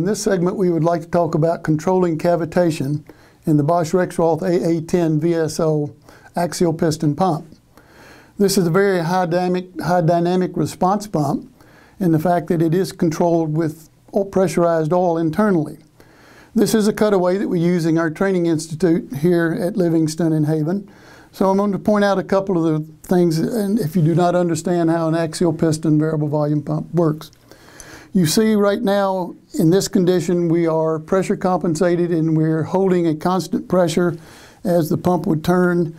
in this segment, we would like to talk about controlling cavitation in the Bosch Rexroth AA10 VSO axial piston pump. This is a very high dynamic response pump in the fact that it is controlled with pressurized oil internally. This is a cutaway that we use in our training institute here at Livingston and Haven. So I'm going to point out a couple of the things, and if you do not understand how an axial piston variable volume pump works. You see right now in this condition we are pressure compensated and we're holding a constant pressure as the pump would turn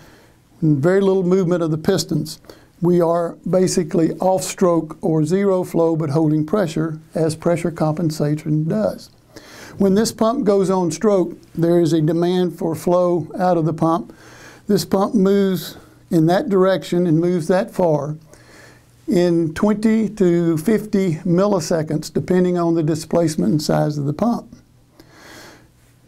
and very little movement of the pistons. We are basically off stroke or zero flow but holding pressure as pressure compensation does. When this pump goes on stroke, there is a demand for flow out of the pump. This pump moves in that direction and moves that far in 20 to 50 milliseconds, depending on the displacement and size of the pump.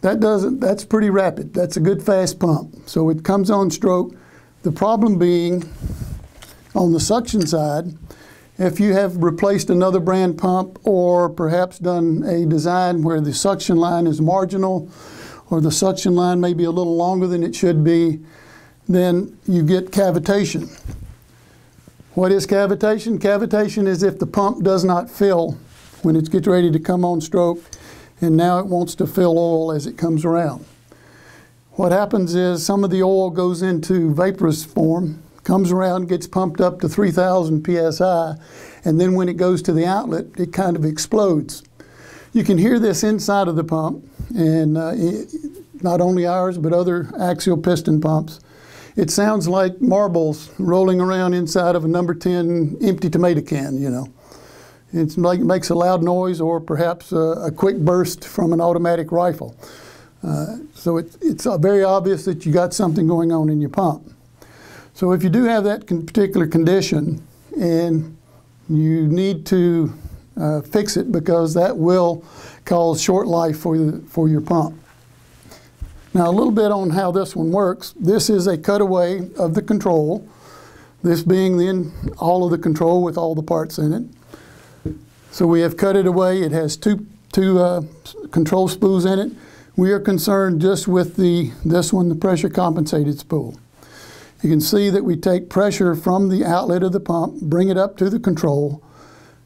That's pretty rapid. That's a good fast pump. So it comes on stroke. The problem being on the suction side, if you have replaced another brand pump or perhaps done a design where the suction line is marginal or the suction line may be a little longer than it should be, then you get cavitation. What is cavitation? Cavitation is if the pump does not fill when it's getting ready to come on stroke and now it wants to fill oil as it comes around. What happens is some of the oil goes into vaporous form, comes around, gets pumped up to 3,000 psi, and then when it goes to the outlet, it kind of explodes. You can hear this inside of the pump, and not only ours, but other axial piston pumps. It sounds like marbles rolling around inside of a number 10 empty tomato can, you know. It's like, it makes a loud noise or perhaps a quick burst from an automatic rifle. So it's very obvious that you got something going on in your pump. So if you do have that particular condition and you need to fix it, because that will cause short life for your pump. Now a little bit on how this one works. This is a cutaway of the control, this being then all of the control with all the parts in it. So we have cut it away. It has two control spools in it. We are concerned just with this one, the pressure compensated spool. You can see that we take pressure from the outlet of the pump, bring it up to the control.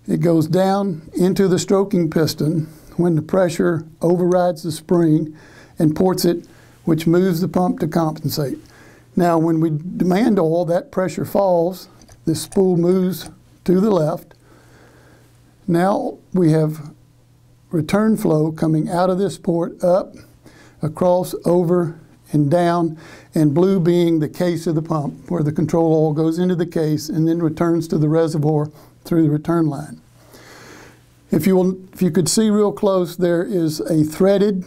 It goes down into the stroking piston when the pressure overrides the spring and ports it, which moves the pump to compensate. Now, when we demand oil, that pressure falls. This spool moves to the left. Now we have return flow coming out of this port up, across, over, and down, and blue being the case of the pump, where the control oil goes into the case and then returns to the reservoir through the return line. If you could see real close, there is a threaded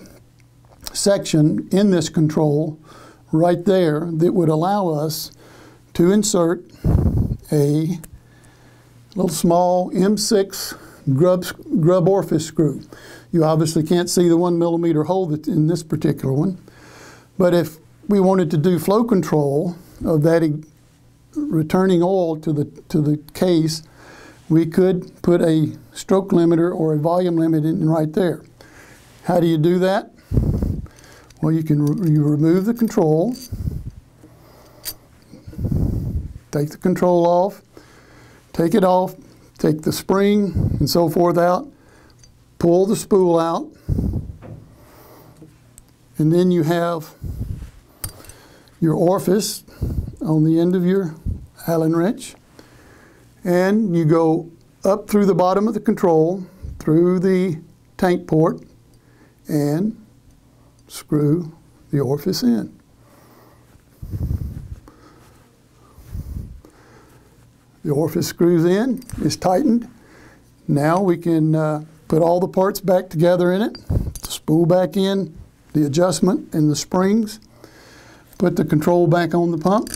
section in this control right there that would allow us to insert a little small M6 grub orifice screw. You obviously can't see the 1 millimeter hole that's in this particular one. But if we wanted to do flow control of that returning oil to the case, we could put a stroke limiter or a volume limit in right there. How do you do that? Well, you remove the control, take the control off, take it off, take the spring and so forth out, pull the spool out, and then you have your orifice on the end of your Allen wrench, and you go up through the bottom of the control, through the tank port, and screw the orifice in. The orifice screws in, is tightened. Now we can put all the parts back together in it, spool back in, the adjustment and the springs, put the control back on the pump,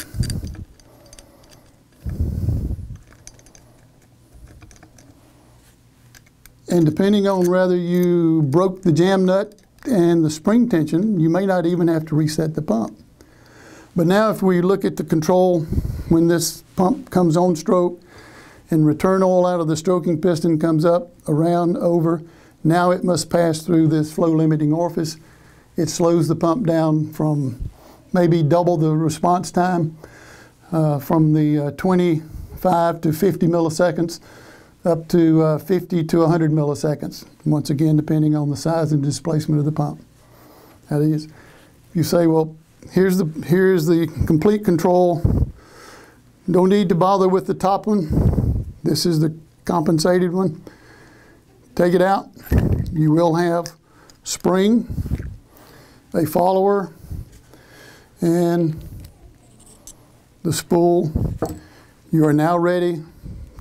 and depending on whether you broke the jam nut and the spring tension, you may not even have to reset the pump. But now if we look at the control when this pump comes on stroke and return oil out of the stroking piston comes up, around, over, Now it must pass through this flow limiting orifice. It slows the pump down from maybe double the response time, from the 25 to 50 milliseconds up to 50 to 100 milliseconds, once again depending on the size and displacement of the pump. That is, you say, well, here's the complete control. Don't need to bother with the top one. This is the compensated one. Take it out. You will have spring, a follower, and the spool. You are now ready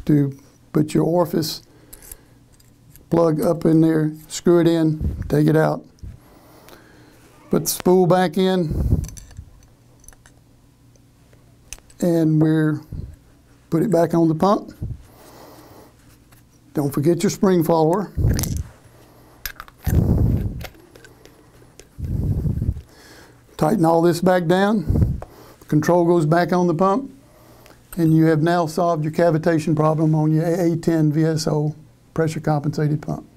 to put your orifice plug up in there, screw it in, take it out. Put the spool back in, and we're put it back on the pump. Don't forget your spring follower. Tighten all this back down. Control goes back on the pump, and you have now solved your cavitation problem on your AA10 VSO pressure compensated pump.